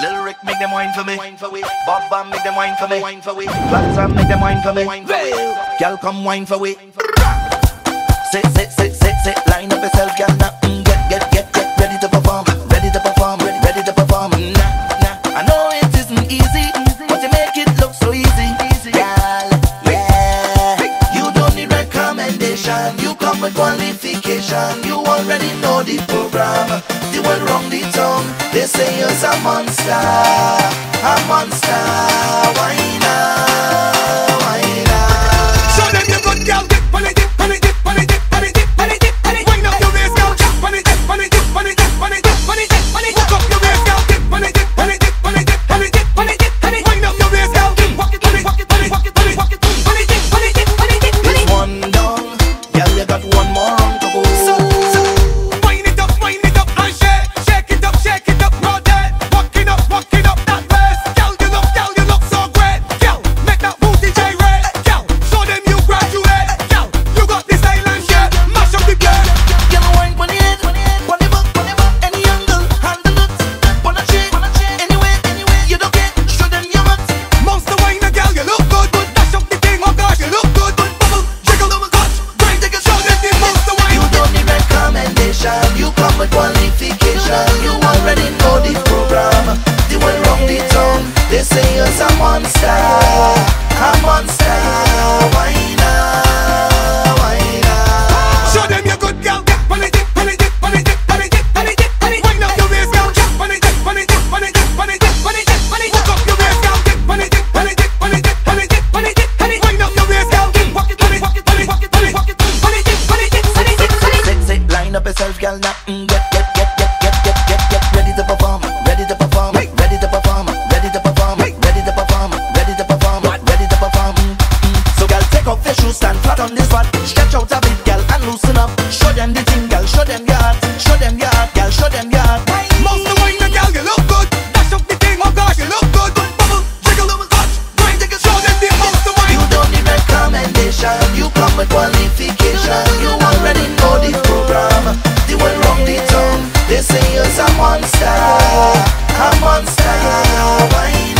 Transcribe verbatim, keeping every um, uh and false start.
Lil Rick make them wine for me. Bob Bam make them wine for me. Black Sam make them wine for me. Girl come wine for we. Sit, sit, sit, sit, sit. Line up yourself, girl. Now mm, get, get, get, get ready to perform. Ready to perform. Ready, ready to perform. Nah, nah. I know it isn't easy, but you make it look so easy, girl. Yeah. You don't need recommendation. You come with qualification. You already know the program. You went wrong the tongue. They say you're a monster, a monster. Why now? Why now? Show them you good, girl. Dip, pon it, dip, pon it, dip, pon it, dip, pon it, dip, pon it, dip, pon it. Wind up your waist, girl. Dip, pon it, dip, pon it, dip, pon it, dip, pon it, dip, pon it, dip, pon it. Walk up your waist, girl. Dip, pon it, dip, pon it, dip, pon it, dip, pon it, dip, pon it, dip, pon it. Wind up your waist, girl. Walk it, walk it, walk it, walk it, walk it, pon it, dip, pon it, dip, pon it, dip, pon it. One down, girl, you got one more round to go. They say you're a monster, a monster.